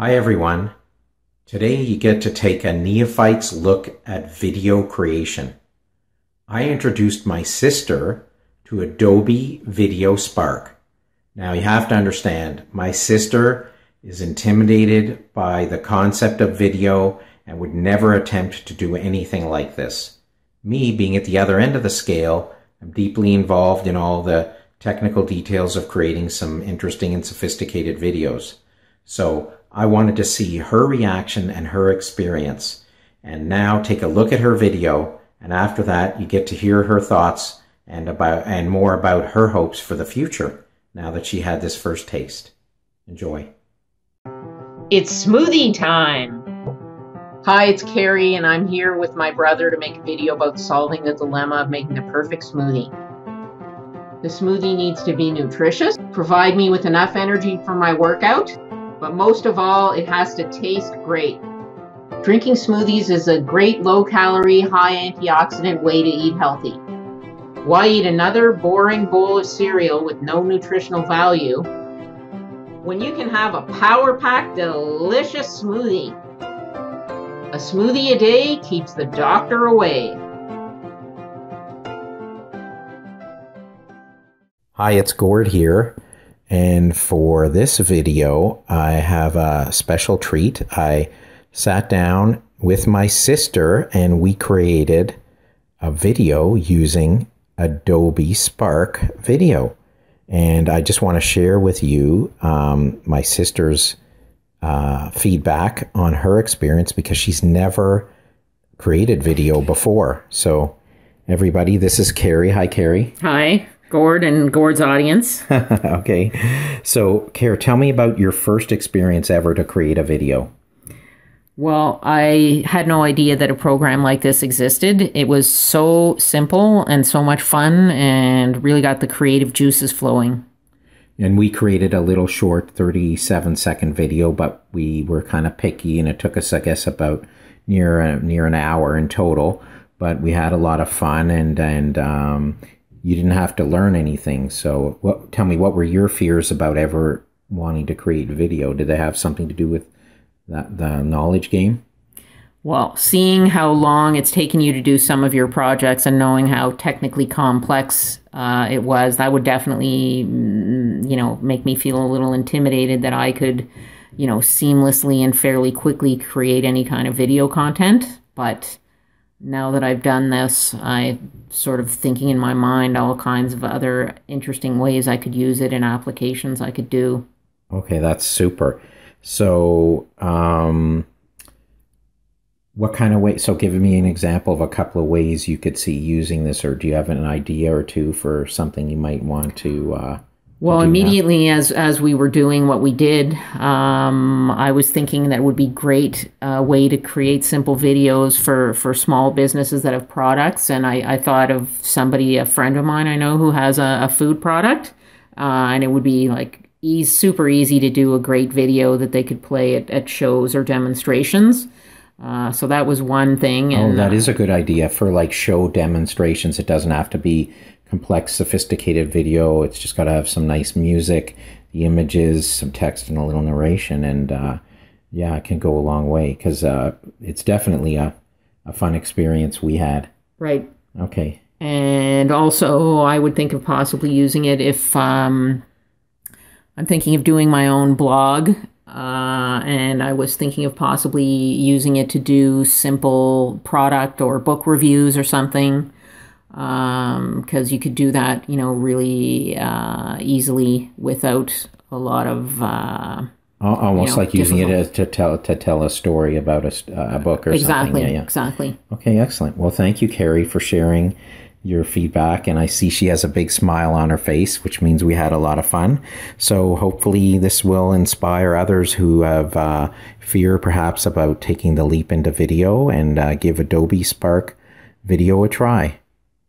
Hi everyone. Today you get to take a neophyte's look at video creation. I introduced my sister to Adobe Video Spark. Now you have to understand, my sister is intimidated by the concept of video and would never attempt to do anything like this. Me, being at the other end of the scale, I'm deeply involved in all the technical details of creating some interesting and sophisticated videos. So I wanted to see her reaction and her experience. And now take a look at her video, and after that you get to hear her thoughts and more about her hopes for the future now that she had this first taste. Enjoy. It's smoothie time. Hi, it's Carrie, and I'm here with my brother to make a video about solving the dilemma of making the perfect smoothie. The smoothie needs to be nutritious, provide me with enough energy for my workout, but most of all, it has to taste great. Drinking smoothies is a great low-calorie, high-antioxidant way to eat healthy. Why eat another boring bowl of cereal with no nutritional value when you can have a power-packed, delicious smoothie? A smoothie a day keeps the doctor away. Hi, it's Gord here. And for this video, I have a special treat. I sat down with my sister and we created a video using Adobe Spark Video. And I just want to share with you my sister's feedback on her experience because she's never created video before. So everybody, this is Carrie. Hi, Carrie. Hi. Gord and Gord's audience. Okay. So, Care, tell me about your first experience ever to create a video. Well, I had no idea that a program like this existed. It was so simple and so much fun and really got the creative juices flowing. And we created a little short 37-second video, but we were kind of picky and it took us, I guess, about near an hour in total. But we had a lot of fun and you didn't have to learn anything. So tell me, what were your fears about ever wanting to create video? Did they have something to do with the knowledge game? Well, seeing how long it's taken you to do some of your projects and knowing how technically complex it was, that would definitely, you know, make me feel a little intimidated that I could, you know, seamlessly and fairly quickly create any kind of video content. But now that I've done this, I'm sort of thinking in my mind all kinds of other interesting ways I could use it and applications I could do. Okay, that's super. So what kind of way? So give me an example of a couple of ways you could see using this, or do you have an idea or two for something you might want to... Well, immediately as we were doing what we did, I was thinking that it would be great way to create simple videos for small businesses that have products. And I thought of somebody, a friend of mine I know who has a food product, and it would be like super easy to do a great video that they could play at shows or demonstrations. So that was one thing. And, oh, that is a good idea for like show demonstrations. It doesn't have to be complex, sophisticated video. It's just got to have some nice music, the images, some text, and a little narration. And yeah, it can go a long way because it's definitely a fun experience we had. Right. Okay. And also, I would think of possibly using it if I'm thinking of doing my own blog. And I was thinking of possibly using it to do simple product or book reviews or something. Because you could do that, you know, really easily without a lot of almost, you know, like using it as to tell a story about a book or something. Yeah, yeah. Exactly. Okay, excellent. Well, thank you, Carrie, for sharing your feedback, and I see she has a big smile on her face, which means we had a lot of fun. So hopefully this will inspire others who have fear perhaps about taking the leap into video and give Adobe Spark Video a try.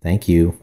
Thank you.